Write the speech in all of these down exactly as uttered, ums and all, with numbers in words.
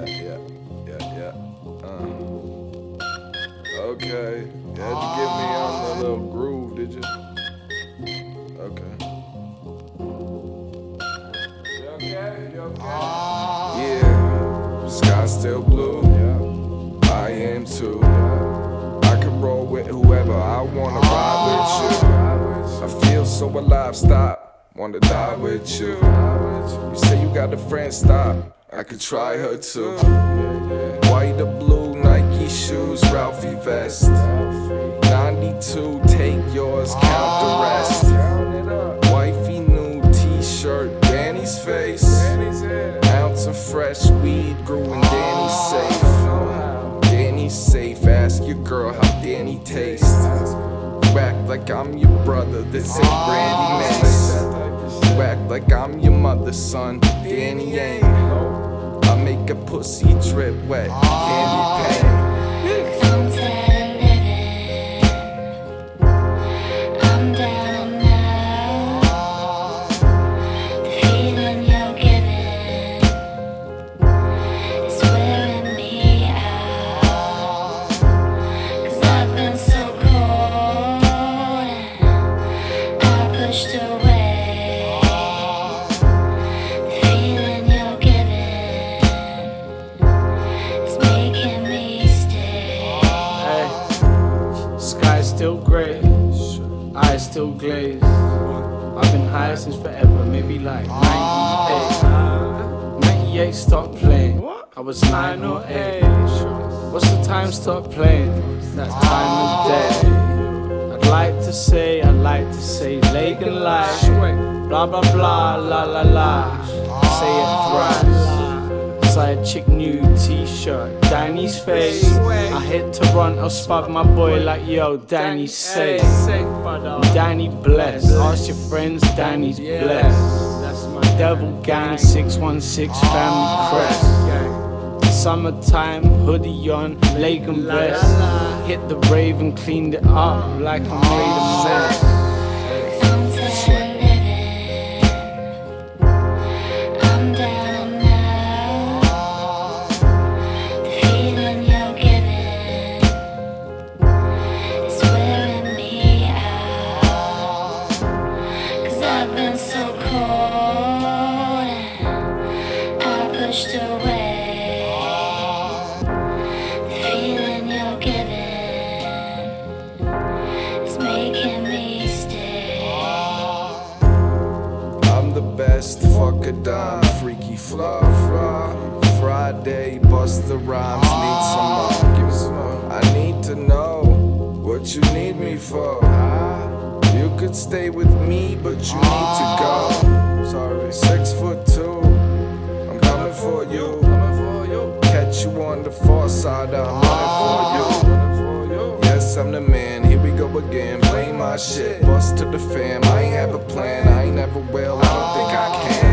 yeah, yeah, yeah, yeah. Um, okay. Yeah, you get me on the little groove, did you? Okay. You okay? You okay? Yeah. Sky's still blue. Yeah. I am too. I can roll with whoever I wanna ride with you. I feel so alive. Stop. Wanna die with you. You say you got a friend, stop. I could try her too. White or blue, Nike shoes, Ralphie vest. ninety-two, take yours, count the rest. Wifey new t-shirt, Danny's face. Ounce of fresh weed grew in Danny's safe. Danny's safe, ask your girl how Danny tastes. You act like I'm your brother, this ain't Randy Nance. You act like I'm your mother's son, Danny ain't. I make a pussy drip wet, candy paint. Still gray, eyes still glazed. I've been high since forever, maybe like ninety-eight. ninety-eight, stop playing. I was nine or eight. What's the time? Stop playing. That time of day. I'd like to say, I'd like to say, leg and life. Blah blah blah, la la la. Say it thrice. Side chick new t-shirt, Danny's face. I hit Toronto, spud my boy like yo, Danny's safe. Danny blessed, ask your friends, Danny's blessed. Devil gang, six one six family crest. Summertime, hoodie on, leg and breast. Hit the rave and cleaned it up like I made a mess. Fuck a dime, freaky fly, fly. Friday, bust the rhymes, need some more. Give some more. I need to know what you need me for. You could stay with me, but you need to go. Sorry, six foot two, I'm coming for you. Catch you on the far side, I'm running for you. Yes, I'm the man. Here we go again. Blame my shit, bust to the fam. I ain't have a plan, I ain't never will. I don't think I can.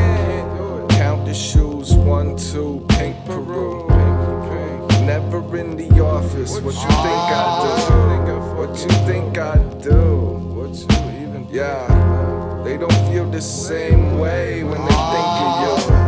Shoes, one, two, pink Peru. Never in the office. What you think I do? What you think I do? Yeah, they don't feel the same way when they think of you.